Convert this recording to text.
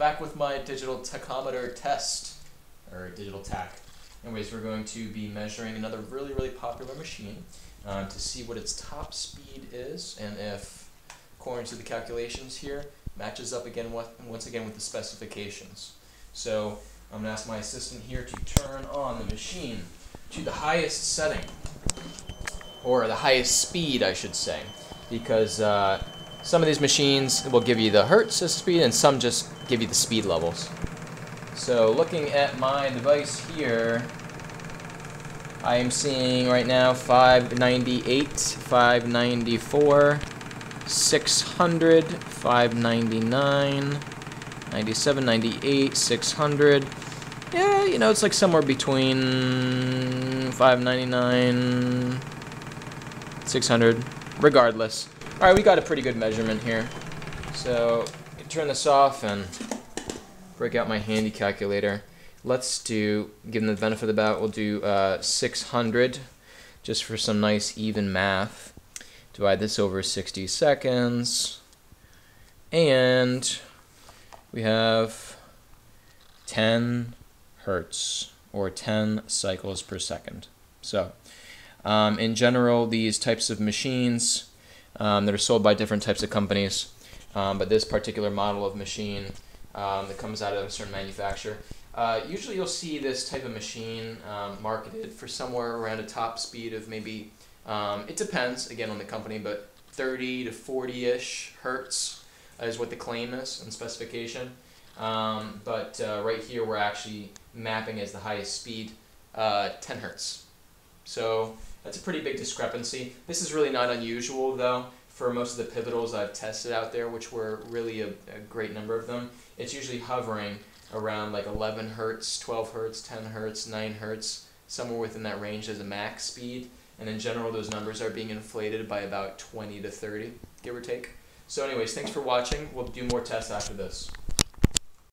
back with my digital tachometer test, or digital tach. Anyways, we're going to be measuring another really, really popular machine to see what its top speed is, and if, according to the calculations here, matches up again once again with the specifications. So I'm going to ask my assistant here to turn on the machine to the highest setting, or the highest speed, I should say, because some of these machines will give you the hertz of speed, and some just give you the speed levels. So looking at my device here, I am seeing right now 598, 594, 600, 599, 97, 98, 600. Yeah, you know, it's like somewhere between 599, 600, regardless. All right, we got a pretty good measurement here. So turn this off and break out my handy calculator. Let's do, given the benefit of the doubt, we'll do 600, just for some nice even math. Divide this over 60 seconds. And we have 10 hertz, or 10 cycles per second. So in general, these types of machines that are sold by different types of companies, but this particular model of machine that comes out of a certain manufacturer, usually you'll see this type of machine marketed for somewhere around a top speed of maybe, it depends again on the company, but 30 to 40-ish hertz is what the claim is and specification. But right here we're actually mapping as the highest speed 10 hertz. So that's a pretty big discrepancy. This is really not unusual though for most of the pivotals I've tested out there, which were really a great number of them. It's usually hovering around like 11 hertz, 12 hertz, 10 hertz, 9 hertz, somewhere within that range as a max speed. And in general, those numbers are being inflated by about 20 to 30, give or take. So anyways, thanks for watching. We'll do more tests after this.